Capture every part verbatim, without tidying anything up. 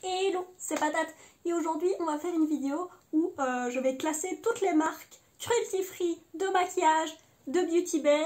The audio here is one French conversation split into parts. Hello, c'est Patate et aujourd'hui on va faire une vidéo où euh, je vais classer toutes les marques cruelty free de maquillage de Beauty Bay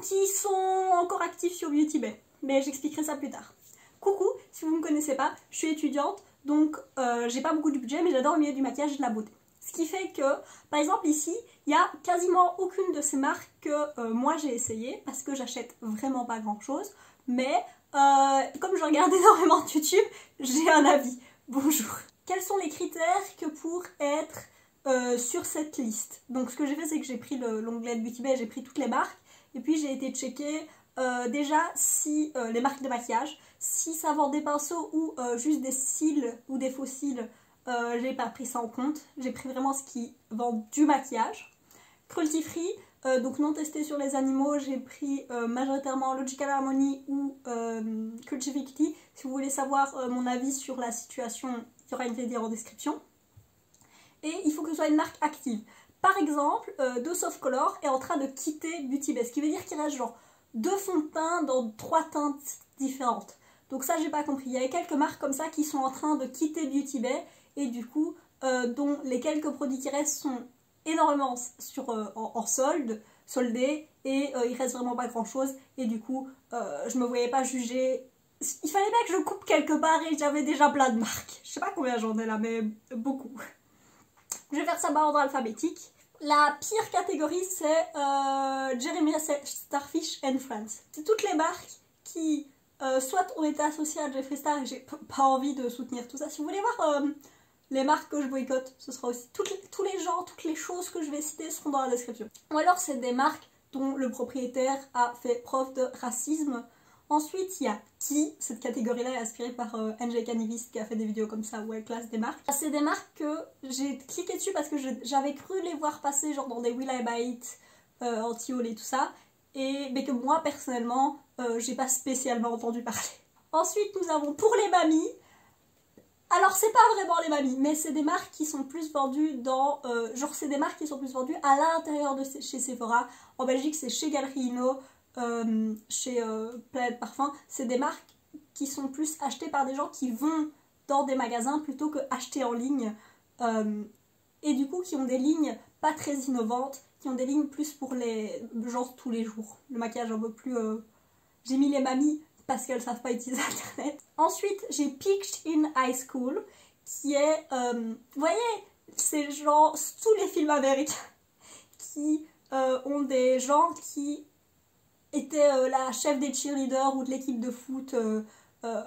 qui sont encore actives sur Beauty Bay, mais j'expliquerai ça plus tard. Coucou, si vous ne me connaissez pas, je suis étudiante donc euh, j'ai pas beaucoup de budget mais j'adore le milieu du maquillage et de la beauté. Ce qui fait que, par exemple ici, il n'y a quasiment aucune de ces marques que euh, moi j'ai essayé parce que j'achète vraiment pas grand chose. Mais euh, comme je regarde énormément de YouTube, j'ai un avis. Bonjour. Quels sont les critères que pour être euh, sur cette liste? Donc ce que j'ai fait, c'est que j'ai pris l'onglet de Beauty Bay, j'ai pris toutes les marques. Et puis j'ai été checker euh, déjà si euh, les marques de maquillage, si ça vend des pinceaux ou euh, juste des cils ou des faux cils. Euh, j'ai pas pris ça en compte, j'ai pris vraiment ce qui vend du maquillage. Cruelty free, euh, donc non testé sur les animaux, j'ai pris euh, majoritairement Logical Harmony ou euh, Cruelty Cutie. Si vous voulez savoir euh, mon avis sur la situation, il y aura une vidéo en description. Et il faut que ce soit une marque active. Par exemple, euh, Dove Soft Color est en train de quitter Beauty Bay, ce qui veut dire qu'il reste genre deux fonds de teint dans trois teintes différentes. Donc ça, j'ai pas compris. Il y avait quelques marques comme ça qui sont en train de quitter Beauty Bay. Et du coup, euh, dont les quelques produits qui restent sont énormément sur, euh, en, en solde, soldés, et euh, il reste vraiment pas grand chose. Et du coup, euh, je me voyais pas juger. Il fallait pas que je coupe quelque part et j'avais déjà plein de marques. Je sais pas combien j'en ai là, mais beaucoup. Je vais faire ça par ordre alphabétique. La pire catégorie, c'est euh, Jeremy Starfish and Friends. C'est toutes les marques qui, euh, soit ont été associées à Jeffree Star, et j'ai pas envie de soutenir tout ça. Si vous voulez voir. Euh, Les marques que je boycotte, ce sera aussi. Toutes les, tous les genres, toutes les choses que je vais citer seront dans la description. Ou alors c'est des marques dont le propriétaire a fait preuve de racisme. Ensuite il y a qui, cette catégorie là est inspirée par euh, N J Canivis qui a fait des vidéos comme ça où elle classe des marques. C'est des marques que j'ai cliqué dessus parce que j'avais cru les voir passer genre dans des Will I Buy It, euh, anti-haul et tout ça. Et, mais que moi personnellement, euh, j'ai pas spécialement entendu parler. Ensuite nous avons pour les mamies. Alors c'est pas vraiment les mamies, mais c'est des marques qui sont plus vendues dans... Euh, genre c'est des marques qui sont plus vendues à l'intérieur de chez Sephora. En Belgique c'est chez Galerie Inno, euh, chez euh, Planète Parfum. C'est des marques qui sont plus achetées par des gens qui vont dans des magasins plutôt que achetées en ligne. Euh, et du coup qui ont des lignes pas très innovantes, qui ont des lignes plus pour les genre tous les jours. Le maquillage un peu plus... Euh... J'ai mis les mamies... parce qu'elles savent pas utiliser internet. Ensuite j'ai Pitched in High School qui est, euh, vous voyez, c'est genre tous les films américains qui euh, ont des gens qui étaient euh, la chef des cheerleaders ou de l'équipe de foot euh, euh,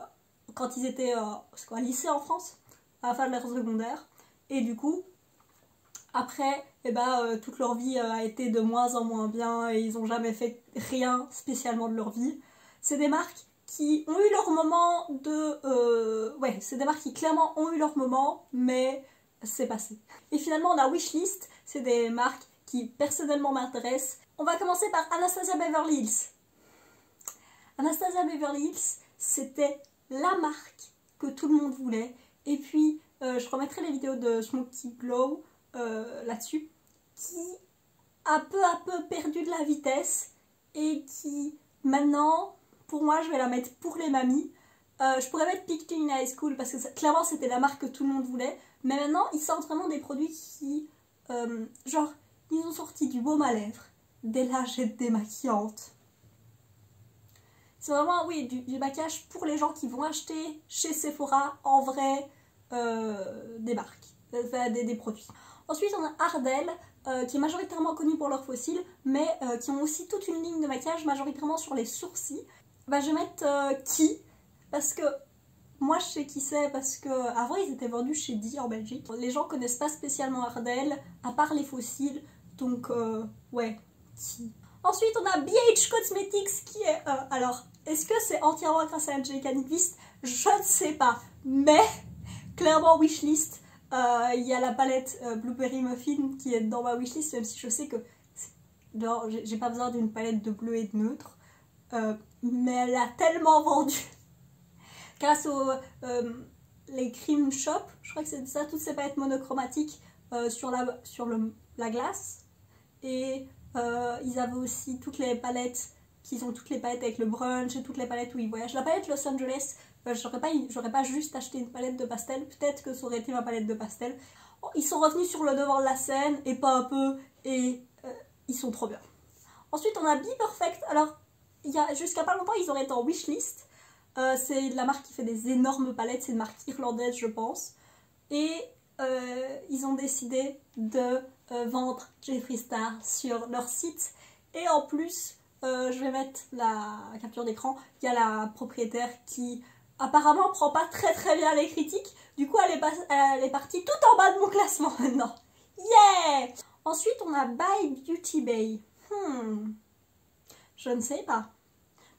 quand ils étaient euh, quoi, lycée en France, à la fin de leur secondaire. Et du coup, après, eh ben, euh, toute leur vie euh, a été de moins en moins bien et ils n'ont jamais fait rien spécialement de leur vie. C'est des marques qui ont eu leur moment de... Euh, ouais, c'est des marques qui clairement ont eu leur moment, mais c'est passé. Et finalement, on a Wishlist, c'est des marques qui personnellement m'intéressent. On va commencer par Anastasia Beverly Hills. Anastasia Beverly Hills, c'était la marque que tout le monde voulait. Et puis, euh, je remettrai les vidéos de Smokey Glow euh, là-dessus, qui a peu à peu perdu de la vitesse et qui, maintenant... Pour moi, je vais la mettre pour les mamies. Euh, je pourrais mettre Pitched in High School parce que ça, clairement c'était la marque que tout le monde voulait. Mais maintenant, ils sortent vraiment des produits qui... Euh, genre, ils ont sorti du baume à lèvres, des lingettes démaquillantes. C'est vraiment, oui, du, du maquillage pour les gens qui vont acheter chez Sephora en vrai euh, des marques, enfin, des, des produits. Ensuite, on a Ardell. Euh, qui est majoritairement connu pour leurs fossiles, mais euh, qui ont aussi toute une ligne de maquillage majoritairement sur les sourcils. Bah, je vais mettre euh, qui, parce que moi je sais qui c'est, parce que avant ils étaient vendus chez D en Belgique. Les gens connaissent pas spécialement Ardell, à part les fossiles, donc euh, ouais, qui. Ensuite on a B H Cosmetics qui est, euh, alors est-ce que c'est entièrement grâce à N J Canivis? Je ne sais pas, mais clairement Wishlist, il euh, y a la palette euh, Blueberry Muffin qui est dans ma wishlist, même si je sais que non, j'ai pas besoin d'une palette de bleu et de neutre. Euh, mais elle a tellement vendu grâce aux euh, les cream shop, je crois que c'est ça, toutes ces palettes monochromatiques euh, sur, la, sur le, la glace, et euh, ils avaient aussi toutes les palettes qu'ils ont, toutes les palettes avec le brunch et toutes les palettes où ils voyagent. La palette Los Angeles euh, j'aurais pas, pas juste acheté une palette de pastel, peut-être que ça aurait été ma palette de pastel. Oh, ils sont revenus sur le devant de la scène, et pas un peu, et euh, ils sont trop bien. Ensuite on a Be Perfect, alors il y a jusqu'à pas longtemps ils auraient été en wishlist, euh, c'est la marque qui fait des énormes palettes, c'est une marque irlandaise je pense, et euh, ils ont décidé de euh, vendre Jeffree Star sur leur site, et en plus euh, je vais mettre la capture d'écran, il y a la propriétaire qui apparemment prend pas très très bien les critiques, du coup elle est, elle est partie tout en bas de mon classement maintenant. Yeah! Ensuite on a By Beauty Bay. Hmm, je ne sais pas.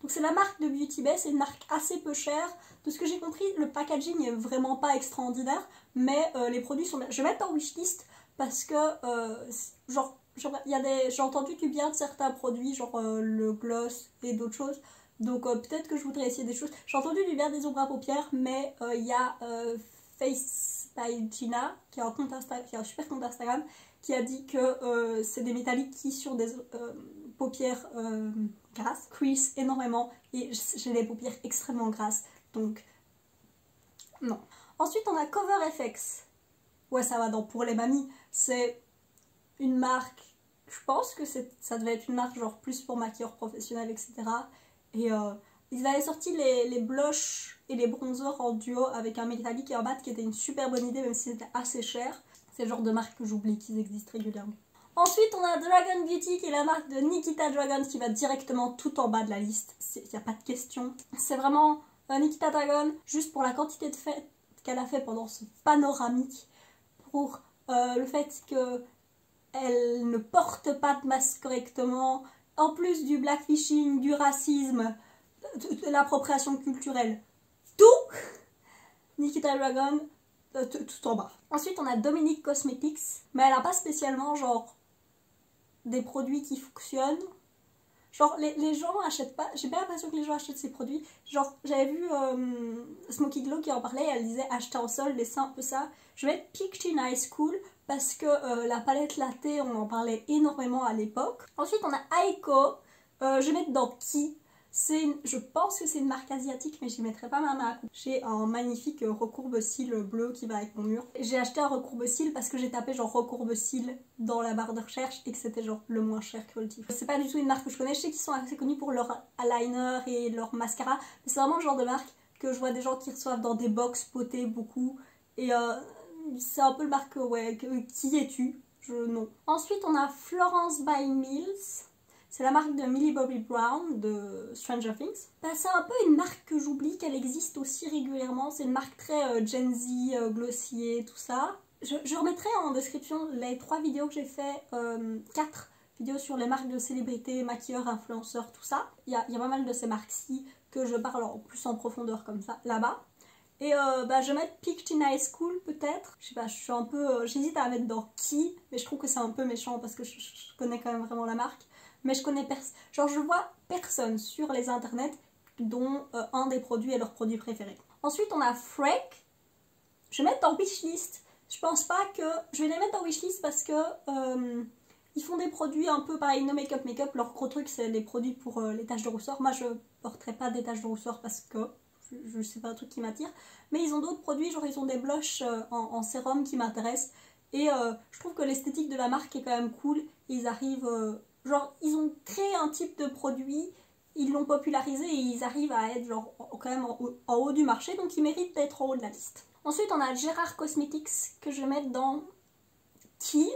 Donc c'est la marque de Beauty Bay, c'est une marque assez peu chère. De ce que j'ai compris, le packaging n'est vraiment pas extraordinaire, mais euh, les produits sont... Je vais mettre en wishlist parce que, euh, genre, des... j'ai entendu du bien de certains produits, genre euh, le gloss et d'autres choses. Donc euh, peut-être que je voudrais essayer des choses. J'ai entendu du bien des ombres à paupières, mais il euh, y a euh, Face by Gina, qui a un compte Insta... qui a un super compte Instagram, qui a dit que euh, c'est des métalliques qui, sur des euh, paupières euh, grasses, crease énormément. Et j'ai des paupières extrêmement grasses, donc non. Ensuite, on a CoverFX. Ouais, ça va dans pour les mamies. C'est une marque, je pense que ça devait être une marque genre plus pour maquilleurs professionnels, et cetera. Et euh, ils avaient sorti les, les blushs et les bronzers en duo avec un métallique et un mat qui était une super bonne idée, même si c'était assez cher. C'est le genre de marque que j'oublie qu'ils existent régulièrement. Ensuite on a Dragon Beauty qui est la marque de Nikita Dragun qui va directement tout en bas de la liste. Il n'y a pas de question. C'est vraiment euh, Nikita Dragun juste pour la quantité de fêtes qu'elle a fait pendant ce panoramique. Pour euh, le fait qu'elle ne porte pas de masque correctement. En plus du blackfishing, du racisme, de, de l'appropriation culturelle. Tout Nikita Dragun. Tout en bas. Ensuite on a Dominique Cosmetics, mais elle a pas spécialement genre des produits qui fonctionnent. Genre les, les gens achètent pas, j'ai bien l'impression que les gens achètent ces produits. Genre j'avais vu euh, Smokey Glow qui en parlait, elle disait acheter en solde, c'est un peu ça. Je vais être Peaked in High School parce que euh, la palette latte on en parlait énormément à l'époque. Ensuite on a Aiko, euh, je vais mettre dans qui. Une, je pense que c'est une marque asiatique mais j'y mettrai pas ma main. J'ai un magnifique recourbe-cils bleu qui va avec mon mur. J'ai acheté un recourbe-cils parce que j'ai tapé genre recourbe-cils dans la barre de recherche et que c'était genre le moins cher Cruelty. C'est pas du tout une marque que je connais, je sais qu'ils sont assez connus pour leur eyeliner et leur mascara. Mais c'est vraiment le genre de marque que je vois des gens qui reçoivent dans des box potées beaucoup. Et euh, c'est un peu le marque ouais, que, qui es-tu je, non. Ensuite on a Florence by Mills. C'est la marque de Millie Bobby Brown de Stranger Things. Bah, c'est un peu une marque que j'oublie qu'elle existe aussi régulièrement. C'est une marque très euh, Gen Z, euh, glossier, tout ça. Je, je remettrai en description les trois vidéos que j'ai fait, euh, quatre vidéos sur les marques de célébrités, maquilleurs, influenceurs, tout ça. Il y a, y a pas mal de ces marques-ci que je parle en plus en profondeur comme ça, là-bas. Et euh, bah, je vais mettre Peaked in High School peut-être. Je sais pas, je suis un peu... Euh, j'hésite à mettre dans qui, mais je trouve que c'est un peu méchant parce que je, je connais quand même vraiment la marque. Mais je connais personne, genre je vois personne sur les internets dont euh, un des produits est leur produit préféré. Ensuite on a Freck, je vais mettre en wishlist, je pense pas que, je vais les mettre en wishlist parce que euh, ils font des produits un peu pareil, no make-up, make-up, leur gros truc c'est les produits pour euh, les taches de rousseur, moi je porterai pas des taches de rousseur parce que je, je sais pas un truc qui m'attire, mais ils ont d'autres produits, genre ils ont des blushs euh, en, en sérum qui m'intéressent et euh, je trouve que l'esthétique de la marque est quand même cool, et ils arrivent... Euh, Genre, ils ont créé un type de produit, ils l'ont popularisé et ils arrivent à être genre quand même en haut, en haut du marché, donc ils méritent d'être en haut de la liste. Ensuite, on a Gérard Cosmetics que je vais mettre dans qui.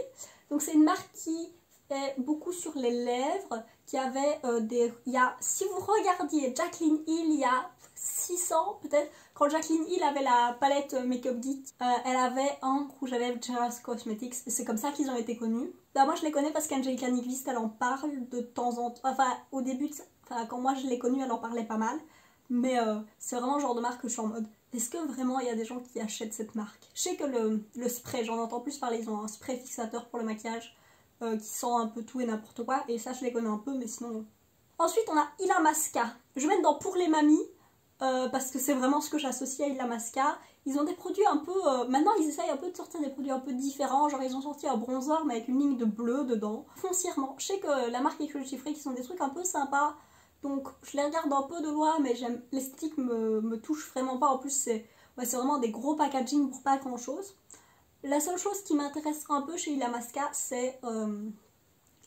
Donc, c'est une marque qui est beaucoup sur les lèvres, qui avait euh, des... Il y a, si vous regardiez Jaclyn Hill, il y a six cents peut-être, quand Jaclyn Hill avait la palette Make-up Geek, euh, elle avait un rouge à lèvres Gérard Cosmetics, et c'est comme ça qu'ils ont été connus. Bah moi je les connais parce qu'N J Canivis elle en parle de temps en temps, enfin au début, enfin quand moi je l'ai connue elle en parlait pas mal, mais euh, c'est vraiment le genre de marque que je suis en mode, est-ce que vraiment il y a des gens qui achètent cette marque? Je sais que le, le spray, j'en entends plus parler, ils ont un spray fixateur pour le maquillage euh, qui sent un peu tout et n'importe quoi, et ça je les connais un peu mais sinon... Ensuite on a Illamasqua, je vais mettre dans pour les mamies, euh, parce que c'est vraiment ce que j'associe à Illamasqua. Ils ont des produits un peu... Euh, maintenant, ils essayent un peu de sortir des produits un peu différents. Genre, ils ont sorti un bronzer, mais avec une ligne de bleu dedans. Foncièrement, je sais que la marque et Cruelty Free, qui sont des trucs un peu sympas, Donc je les regarde un peu de loin, mais j'aime, l'esthétique me, me touche vraiment pas. En plus c'est ouais, c'est vraiment des gros packaging pour pas grand chose. La seule chose qui m'intéresse un peu chez Illamasqua, c'est euh,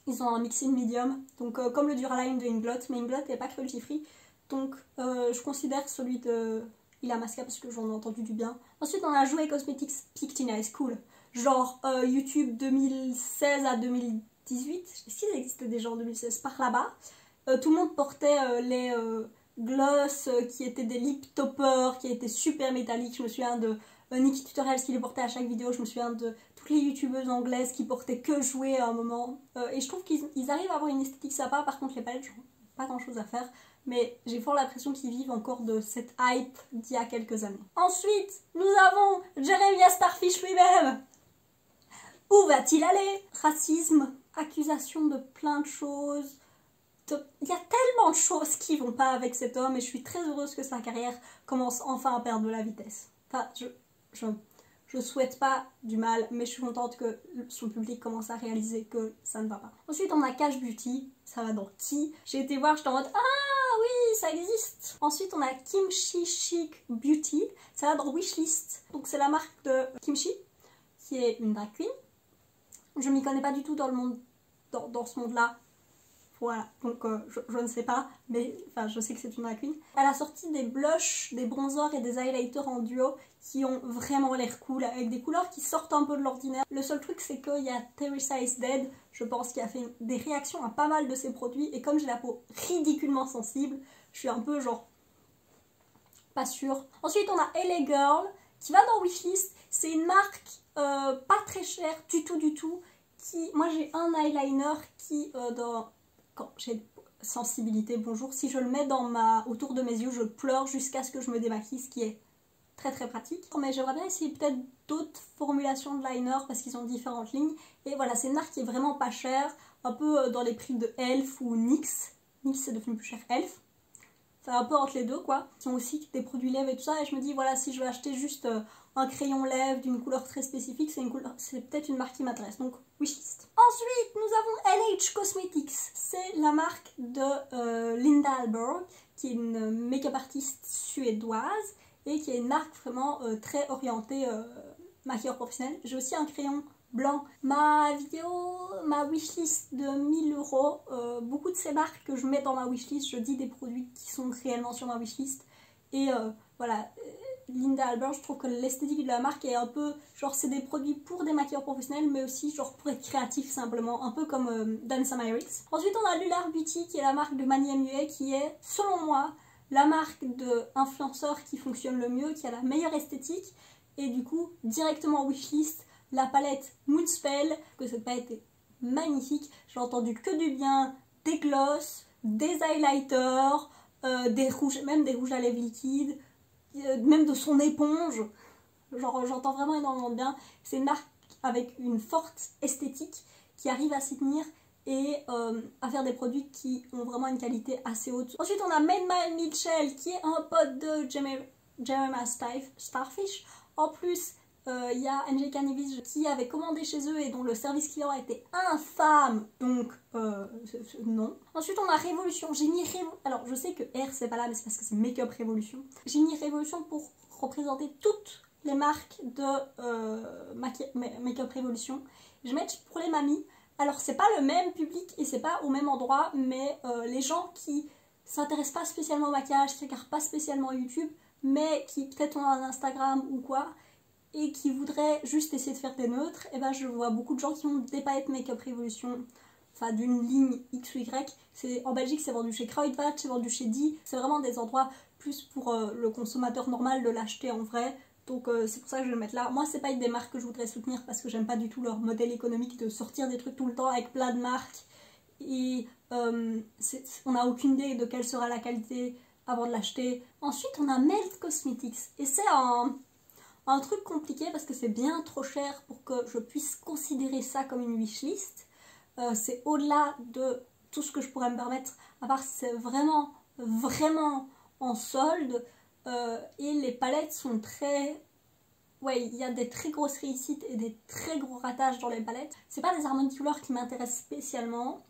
ils ont un mixing medium, donc euh, comme le Duraline de Inglot, mais Inglot n'est pas cruelty free, donc euh, je considère celui de Illamasqua parce que j'en ai entendu du bien. Ensuite on a Jouet Cosmetics Pictin High School, genre euh, YouTube deux mille seize à deux mille dix-huit, est-ce qu'ils existaient déjà en deux mille seize par là-bas? Euh, tout le monde portait euh, les euh, gloss euh, qui étaient des lip toppers, qui étaient super métalliques. Je me souviens de euh, Nikkie Tutorials qui les portait à chaque vidéo. Je me souviens de toutes les youtubeuses anglaises qui portaient que jouer à un moment. Euh, et je trouve qu'ils arrivent à avoir une esthétique sympa. Par contre les palettes, j'en ai pas grand chose à faire. Mais j'ai fort l'impression qu'ils vivent encore de cette hype d'il y a quelques années. Ensuite, nous avons Jeremy Starfish lui-même. Où va-t-il aller? Racisme, accusation de plein de choses. Il y a tellement de choses qui vont pas avec cet homme et je suis très heureuse que sa carrière commence enfin à perdre de la vitesse. Enfin, je, je, je souhaite pas du mal, mais je suis contente que son public commence à réaliser que ça ne va pas. Ensuite, on a Cash Beauty. Ça va dans qui? J'ai été voir, je t'en mode ah oui, ça existe. Ensuite, on a Kimchi Chic Beauty. Ça va dans Wishlist. Donc, c'est la marque de Kimchi, qui est une drag queen. Je m'y connais pas du tout dans le monde, dans, dans ce monde-là. Voilà, donc euh, je, je ne sais pas, mais enfin je sais que c'est une drag queen. Elle a sorti des blushs, des bronzers et des highlighters en duo qui ont vraiment l'air cool, avec des couleurs qui sortent un peu de l'ordinaire. Le seul truc c'est qu'il y a Teresa Is Dead, je pense, qui a fait des réactions à pas mal de ses produits, et comme j'ai la peau ridiculement sensible, je suis un peu genre pas sûre. Ensuite on a L A Girl, qui va dans Wishlist. C'est une marque euh, pas très chère du tout du tout, qui... Moi j'ai un eyeliner qui euh, dans... J'ai sensibilité, bonjour. Si je le mets dans ma... autour de mes yeux, je pleure jusqu'à ce que je me démaquille, ce qui est très très pratique. Mais j'aimerais bien essayer peut-être d'autres formulations de liner parce qu'ils ont différentes lignes. Et voilà, c'est une marque qui est vraiment pas chère, un peu dans les prix de Elf ou Nyx. Nyx c'est devenu plus cher Elf. Enfin un peu entre les deux quoi. Ils ont aussi des produits lèvres et tout ça. Et je me dis voilà, si je veux acheter juste un crayon lèvres d'une couleur très spécifique, c'est couleur... peut-être une marque qui m'intéresse. Donc wishlist. Ensuite, nous avons L H Cosmetics. C'est la marque de euh, Linda Alberg, qui est une make-up artiste suédoise et qui est une marque vraiment euh, très orientée euh, maquilleur professionnel. J'ai aussi un crayon blanc. Ma vidéo, ma wishlist de mille euros, beaucoup de ces marques que je mets dans ma wishlist, je dis des produits qui sont réellement sur ma wishlist. Et euh, voilà, Linda Alberg, je trouve que l'esthétique de la marque est un peu, genre c'est des produits pour des maquilleurs professionnels, mais aussi genre pour être créatif simplement, un peu comme euh, Dan Samarix. Ensuite on a Lular Beauty, qui est la marque de Mani Mue, qui est, selon moi, la marque d'influenceurs qui fonctionne le mieux, qui a la meilleure esthétique, et du coup, directement en wishlist, la palette Moonspell, que cette palette est magnifique, j'ai entendu que du bien, des gloss, des highlighters, euh, des rouges, même des rouges à lèvres liquides, même de son éponge, genre j'entends vraiment énormément de bien. C'est une marque avec une forte esthétique qui arrive à s'y tenir et euh, à faire des produits qui ont vraiment une qualité assez haute. Ensuite on a Made by Mitchell, qui est un pote de Jeremy Starfish. En plus il euh, y a N J Canivis qui avait commandé chez eux et dont le service client était infâme, donc euh, non. Ensuite on a Révolution. J'ai mis Révolution, alors je sais que R c'est pas là mais c'est parce que c'est Make-up Révolution. J'ai mis Révolution pour représenter toutes les marques de euh, Make-up Révolution. Je mets pour les mamies, alors c'est pas le même public et c'est pas au même endroit, mais euh, les gens qui s'intéressent pas spécialement au maquillage, qui regardent pas spécialement YouTube, mais qui peut-être ont un Instagram ou quoi, et qui voudraient juste essayer de faire des neutres, et ben je vois beaucoup de gens qui ont des palettes Make-up Révolution, enfin d'une ligne X ou Y. En Belgique c'est vendu chez Kruidvat, c'est vendu chez D, c'est vraiment des endroits plus pour euh, le consommateur normal de l'acheter en vrai, donc euh, c'est pour ça que je vais le mettre là. Moi c'est pas des marques que je voudrais soutenir parce que j'aime pas du tout leur modèle économique de sortir des trucs tout le temps avec plein de marques, et euh, on n'a aucune idée de quelle sera la qualité avant de l'acheter. Ensuite on a Melt Cosmetics, et c'est un... un truc compliqué parce que c'est bien trop cher pour que je puisse considérer ça comme une wishlist. Euh, c'est au-delà de tout ce que je pourrais me permettre, à part si c'est vraiment, vraiment en solde. Euh, et les palettes sont très... Ouais, il y a des très grosses réussites et des très gros ratages dans les palettes. C'est pas des harmonies de couleurs qui m'intéressent spécialement.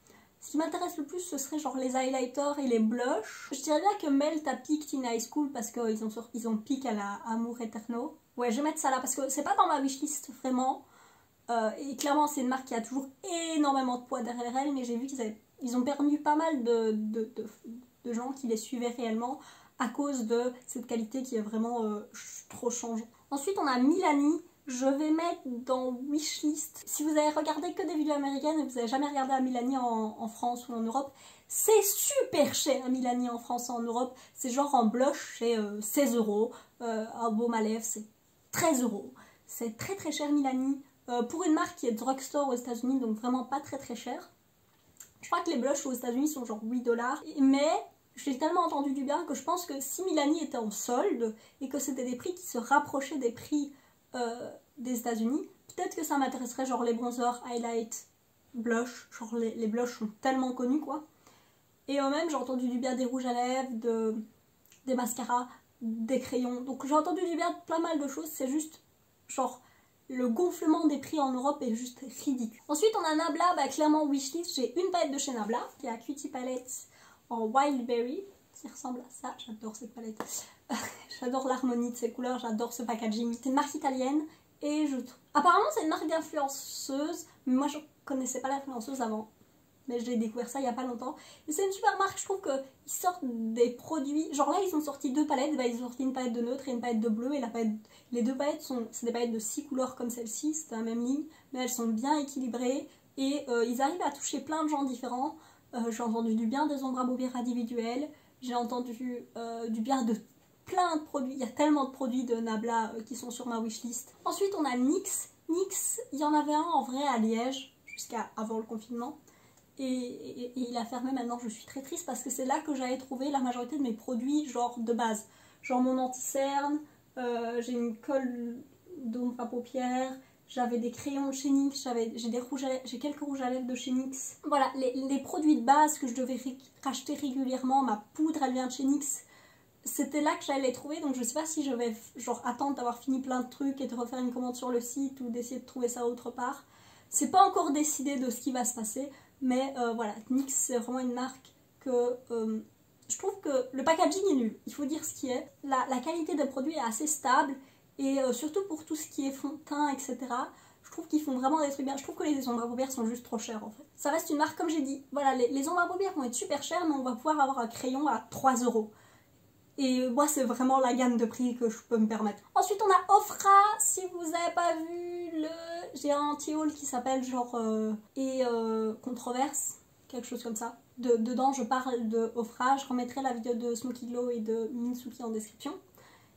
Ce qui m'intéresse le plus, ce serait genre les highlighters et les blushs. Je dirais bien que Melt a piqué Teen High School parce qu'ils ont, ils ont piqué à la Amour Eterno. Ouais, je vais mettre ça là parce que c'est pas dans ma wishlist vraiment. Euh, et clairement, c'est une marque qui a toujours énormément de poids derrière elle, mais j'ai vu qu'ils avaient, ils ont perdu pas mal de, de, de, de gens qui les suivaient réellement à cause de cette qualité qui est vraiment euh, trop changeante. Ensuite, on a Milani. Je vais mettre dans Wishlist. Si vous avez regardé que des vidéos américaines et que vous n'avez jamais regardé à Milani en, en France ou en Europe, c'est super cher à Milani en France et en Europe. C'est genre en blush, c'est euh, seize euros. Un baume à lèvres, c'est treize euros. C'est très très cher Milani. Euh, pour une marque qui est drugstore aux États-Unis, donc vraiment pas très très cher. Je crois que les blushs aux États-Unis sont genre huit dollars. Mais j'ai tellement entendu du bien que je pense que si Milani était en solde et que c'était des prix qui se rapprochaient des prix Euh, des États-Unis, peut-être que ça m'intéresserait, genre les bronzers, highlight, blush, genre les, les blushs sont tellement connus quoi. Et eux-mêmes, j'ai entendu du bien des rouges à lèvres, de, des mascaras, des crayons, donc j'ai entendu du bien de pas mal de choses, c'est juste genre le gonflement des prix en Europe est juste ridicule. Ensuite on a Nabla, bah clairement wishlist, j'ai une palette de chez Nabla qui est la Cutie Palette en Wild Berry qui ressemble à ça, j'adore cette palette. J'adore l'harmonie de ces couleurs, j'adore ce packaging. C'est une marque italienne et je trouve... Apparemment c'est une marque d'influenceuse, mais moi je connaissais pas l'influenceuse avant. Mais j'ai découvert ça il y a pas longtemps. Et c'est une super marque, je trouve qu'ils sortent des produits... Genre là ils ont sorti deux palettes, bah, ils ont sorti une palette de neutre et une palette de bleu. Et la palette... les deux palettes sont... C'est des palettes de six couleurs comme celle-ci, c'est la même ligne. Mais elles sont bien équilibrées et euh, ils arrivent à toucher plein de gens différents. Euh, j'ai entendu du bien des ombres à paupières individuelles. J'ai entendu euh, du bien de... plein de produits, il y a tellement de produits de Nabla qui sont sur ma wishlist. Ensuite on a Nyx. Nyx, il y en avait un en vrai à Liège, jusqu'à avant le confinement, et, et, et il a fermé maintenant, je suis très triste parce que c'est là que j'avais trouvé la majorité de mes produits genre de base. Genre mon anti-cerne, euh, j'ai une colle d'ombre à paupières, j'avais des crayons de chez Nyx, j'ai quelques rouges à lèvres de chez Nyx. Voilà, les, les produits de base que je devais ré racheter régulièrement, ma poudre elle vient de chez Nyx. C'était là que j'allais les trouver, donc je sais pas si je vais genre attendre d'avoir fini plein de trucs et de refaire une commande sur le site ou d'essayer de trouver ça autre part. C'est pas encore décidé de ce qui va se passer, mais euh, voilà, Nyx c'est vraiment une marque que euh, je trouve que le packaging est nul, il faut dire ce qui est. La, la qualité des produits est assez stable et euh, surtout pour tout ce qui est fond de teint, et cetera. Je trouve qu'ils font vraiment des trucs bien. Je trouve que les ombres à paupières sont juste trop chères en fait. Ça reste une marque, comme j'ai dit, voilà, les, les ombres à paupières vont être super chères, mais on va pouvoir avoir un crayon à trois euros. Et moi c'est vraiment la gamme de prix que je peux me permettre. Ensuite on a Ofra, si vous n'avez pas vu le... J'ai un anti-haul qui s'appelle genre... Euh, et euh, controverse, quelque chose comme ça. De, dedans je parle de Ofra, je remettrai la vidéo de Smokey Glow et de Minsuki en description.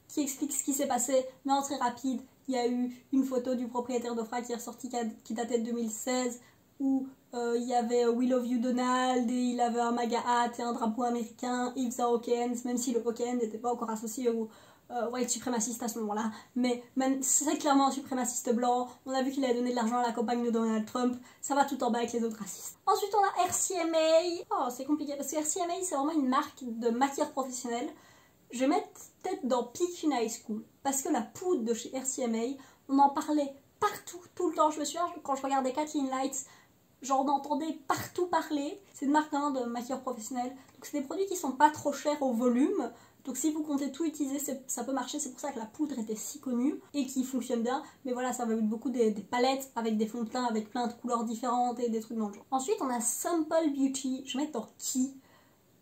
Qui explique ce qui s'est passé, mais en très rapide. Il y a eu une photo du propriétaire d'Ofra qui est ressortie, qui, a, qui datait de deux mille seize. Où euh, il y avait We Love You Donald et il avait un MAGA hat et un drapeau américain, et il faisait un Hawkins, même si le Hawkins n'était pas encore associé au euh, white suprémaciste à ce moment-là, mais c'est clairement un suprémaciste blanc. On a vu qu'il avait donné de l'argent à la campagne de Donald Trump, ça va tout en bas avec les autres racistes. Ensuite on a R C M A, oh c'est compliqué parce que R C M A c'est vraiment une marque de maquillage professionnel. Je vais mettre peut-être dans Pick Une High School, parce que la poudre de chez R C M A, on en parlait partout, tout le temps. Je me souviens quand je regardais Kathleen Lights, j'en entendais partout parler. C'est une marque hein, de maquilleur professionnel. Donc c'est des produits qui sont pas trop chers au volume. Donc si vous comptez tout utiliser, ça peut marcher. C'est pour ça que la poudre était si connue et qui fonctionne bien. Mais voilà, ça va être beaucoup des, des palettes avec des fonds de teint, avec plein de couleurs différentes et des trucs dans le genre. Ensuite on a Simple Beauty. Je vais mettre dans qui.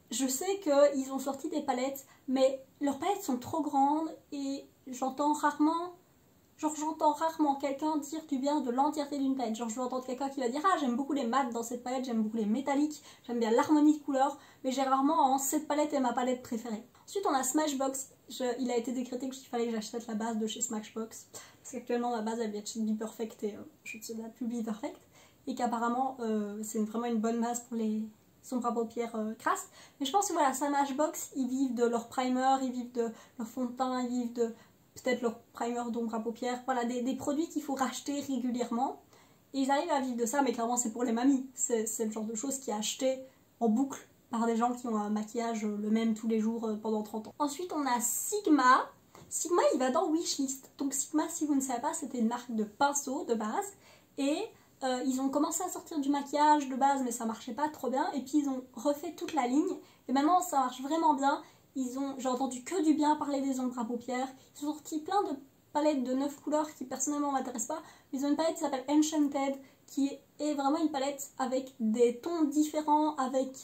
Je sais qu'ils ont sorti des palettes, mais leurs palettes sont trop grandes et j'entends rarement... Genre j'entends rarement quelqu'un dire du bien de l'entièreté d'une palette. Genre je vais entendre quelqu'un qui va dire « Ah j'aime beaucoup les mates dans cette palette, j'aime beaucoup les métalliques, j'aime bien l'harmonie de couleurs », mais j'ai rarement « Cette palette est ma palette préférée ». Ensuite on a Smashbox. Je, il a été décrété qu'il fallait que j'achète la base de chez Smashbox. Parce qu'actuellement la base elle vient de chez Be Perfect et euh, je suis de la pub Be Perfect. Et qu'apparemment euh, c'est vraiment une bonne base pour les ombres à paupières euh, crasses. Mais je pense que voilà, Smashbox, ils vivent de leur primer, ils vivent de leur fond de teint, ils vivent de... peut-être leur primer d'ombre à paupières, voilà des, des produits qu'il faut racheter régulièrement et ils arrivent à vivre de ça, mais clairement c'est pour les mamies, c'est le genre de choses qui est acheté en boucle par des gens qui ont un maquillage le même tous les jours pendant trente ans. Ensuite on a Sigma. Sigma il va dans Wishlist, donc Sigma si vous ne savez pas c'était une marque de pinceau de base et Euh, ils ont commencé à sortir du maquillage de base, mais ça marchait pas trop bien. Et puis ils ont refait toute la ligne. Et maintenant ça marche vraiment bien. Ils ont, j'ai entendu que du bien parler des ombres à paupières. Ils ont sorti plein de palettes de neuf couleurs qui personnellement m'intéressent pas. Ils ont une palette qui s'appelle Enchanted, qui est vraiment une palette avec des tons différents, avec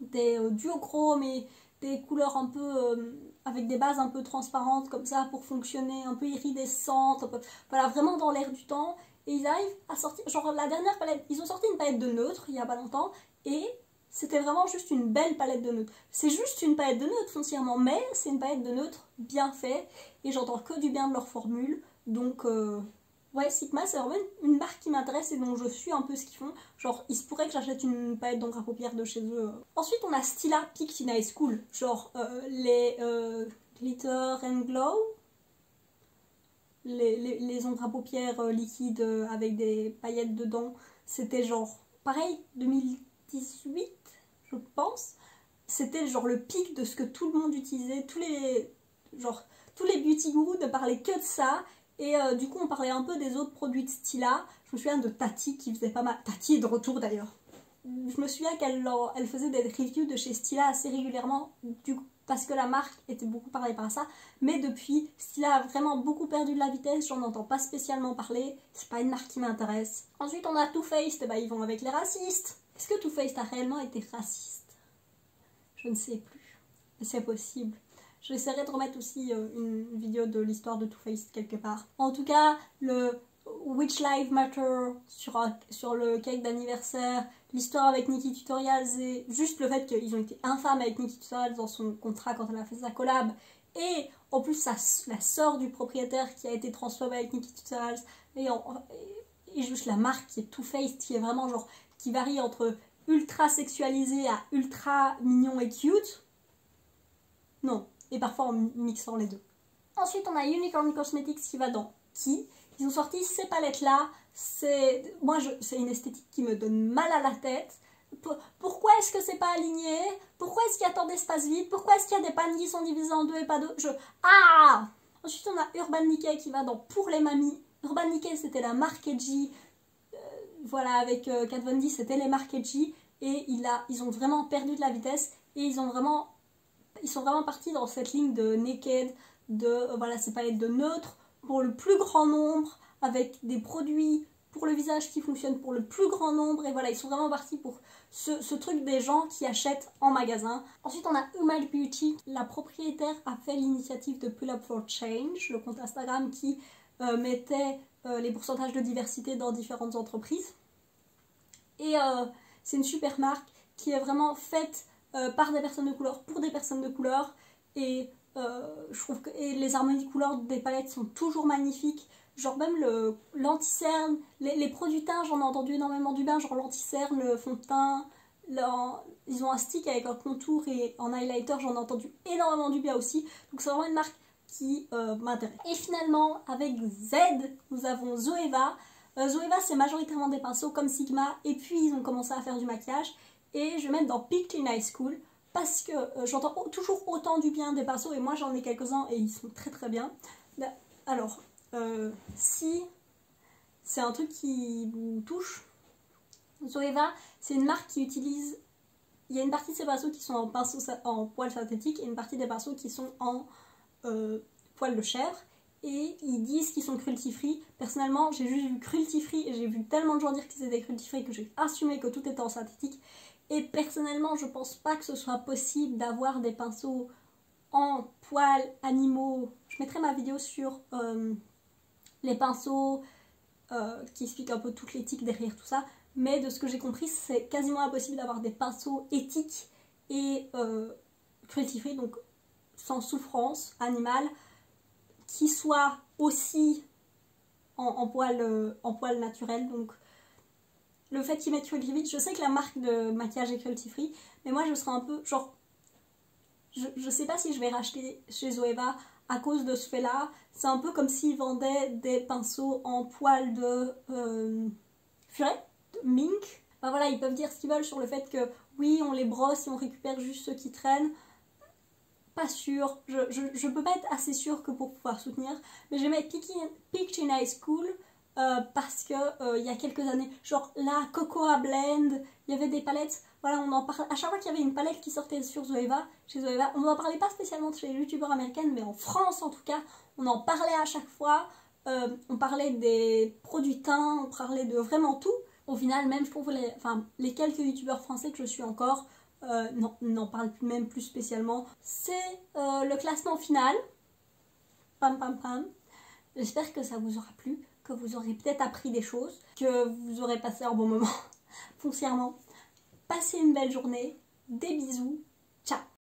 des euh, duochromes et des couleurs un peu... Euh, avec des bases un peu transparentes comme ça pour fonctionner, un peu iridescentes, un peu, voilà, vraiment dans l'air du temps. Et ils arrivent à sortir, genre la dernière palette, ils ont sorti une palette de neutre il n'y a pas longtemps, et c'était vraiment juste une belle palette de neutre. C'est juste une palette de neutre foncièrement, mais c'est une palette de neutre bien faite, et j'entends que du bien de leur formule. Donc euh, ouais, Sigma c'est vraiment une marque qui m'intéresse et dont je suis un peu ce qu'ils font. Genre il se pourrait que j'achète une palette d'encre à paupières de chez eux. Ensuite on a Stila Pixina et School, genre euh, les euh, Glitter and Glow. Les, les, les ombres à paupières euh, liquides euh, avec des paillettes dedans, c'était genre pareil deux mille dix-huit je pense, c'était genre le pic de ce que tout le monde utilisait, tous les genre tous les beauty gurus ne parlaient que de ça, et euh, du coup on parlait un peu des autres produits de Stila. Je me souviens de Tati qui faisait pas mal, Tati est de retour d'ailleurs, je me souviens qu'elle elle faisait des reviews de chez Stila assez régulièrement du coup, parce que la marque était beaucoup parlée par ça, mais depuis, Stila a vraiment beaucoup perdu de la vitesse, j'en entends pas spécialement parler, c'est pas une marque qui m'intéresse. Ensuite on a Too Faced, et bah ils vont avec les racistes. Est-ce que Too Faced a réellement été raciste? Je ne sais plus, mais c'est possible. J'essaierai de remettre aussi une vidéo de l'histoire de Too Faced quelque part. En tout cas, le Which Life Matter sur, sur le cake d'anniversaire, l'histoire avec Nikkie Tutorials et juste le fait qu'ils ont été infâmes avec Nikkie Tutorials dans son contrat quand elle a fait sa collab, et en plus sa, la sœur du propriétaire qui a été transformée avec Nikkie Tutorials, et, en, et, et juste la marque qui est Too Faced, qui est vraiment genre qui varie entre ultra sexualisé à ultra mignon et cute, non, et parfois en mixant les deux. Ensuite on a Unicorn Cosmetics qui va dans qui ils ont sorti ces palettes-là. C'est moi, je... c'est une esthétique qui me donne mal à la tête. P pourquoi est-ce que c'est pas aligné? Pourquoi est-ce qu'il y a tant d'espace vide? Pourquoi est-ce qu'il y a des pannes qui sont divisées en deux et pas deux? Je... Ah! Ensuite, on a Urban Decay qui va dans Pour les mamies. Urban Decay, c'était la marque Edgy. Euh, voilà, avec euh, Kat Von D, c'était les marques Edgy. Et il a... ils ont vraiment perdu de la vitesse. Et ils, ont vraiment... ils sont vraiment partis dans cette ligne de naked, de euh, voilà, ces palettes de neutre, pour le plus grand nombre, avec des produits pour le visage qui fonctionnent pour le plus grand nombre, et voilà, ils sont vraiment partis pour ce, ce truc des gens qui achètent en magasin. Ensuite on a Human Beauty, la propriétaire a fait l'initiative de Pull Up for Change, le compte Instagram qui euh, mettait euh, les pourcentages de diversité dans différentes entreprises, et euh, c'est une super marque qui est vraiment faite euh, par des personnes de couleur, pour des personnes de couleur, et Euh, je trouve que et les harmonies couleurs des palettes sont toujours magnifiques, genre même l'anti-cerne, le, les, les produits teints, j'en ai entendu énormément du bien, genre l'anti-cerne, le fond de teint, leur, ils ont un stick avec un contour et en highlighter, j'en ai entendu énormément du bien aussi, donc c'est vraiment une marque qui euh, m'intéresse. Et finalement avec Z, nous avons Zoeva. euh, Zoeva c'est majoritairement des pinceaux comme Sigma, et puis ils ont commencé à faire du maquillage, et je vais mettre dans Peak Clean High School, parce que euh, j'entends toujours autant du bien des pinceaux, et moi j'en ai quelques-uns et ils sont très très bien. Alors, euh, si c'est un truc qui vous touche, Zoeva, c'est une marque qui utilise... Il y a une partie de ses pinceaux qui sont en, pinceau, en poils synthétiques, et une partie des pinceaux qui sont en euh, poils de chèvre, et ils disent qu'ils sont cruelty free. Personnellement, j'ai juste vu cruelty free, et j'ai vu tellement de gens dire qu'ils étaient cruelty free que j'ai assumé que tout était en synthétique. Et personnellement, je pense pas que ce soit possible d'avoir des pinceaux en poils animaux. Je mettrai ma vidéo sur euh, les pinceaux euh, qui explique un peu toute l'éthique derrière tout ça. Mais de ce que j'ai compris, c'est quasiment impossible d'avoir des pinceaux éthiques et euh, cruelty free, donc sans souffrance animale, qui soient aussi en, en poils euh, en poils naturels. Donc, le fait qu'ils mettent cruelty free, je sais que la marque de maquillage est cruelty free, mais moi je serais un peu genre... Je, je sais pas si je vais racheter chez Zoeva à cause de ce fait-là. C'est un peu comme s'ils vendaient des pinceaux en poils de euh, furet, de mink. Ben voilà, ils peuvent dire ce qu'ils veulent sur le fait que oui, on les brosse et on récupère juste ceux qui traînent. Pas sûr, je, je, je peux pas être assez sûre que pour pouvoir soutenir. Mais je vais mettre Peak Clean High School euh, parce que euh, il y a quelques années, genre la Cocoa Blend, il y avait des palettes, voilà, on en parle à chaque fois qu'il y avait une palette qui sortait sur Zoeva, chez Zoeva, on n'en parlait pas spécialement chez les youtubeurs américaines, mais en France en tout cas, on en parlait à chaque fois, euh, on parlait des produits teints, on parlait de vraiment tout. Au final, même je trouve les, enfin, les quelques youtubeurs français que je suis encore, euh, n'en parlent même plus spécialement. C'est euh, le classement final. Pam pam pam. J'espère que ça vous aura plu, que vous aurez peut-être appris des choses, que vous aurez passé un bon moment, foncièrement. Passez une belle journée, des bisous, ciao.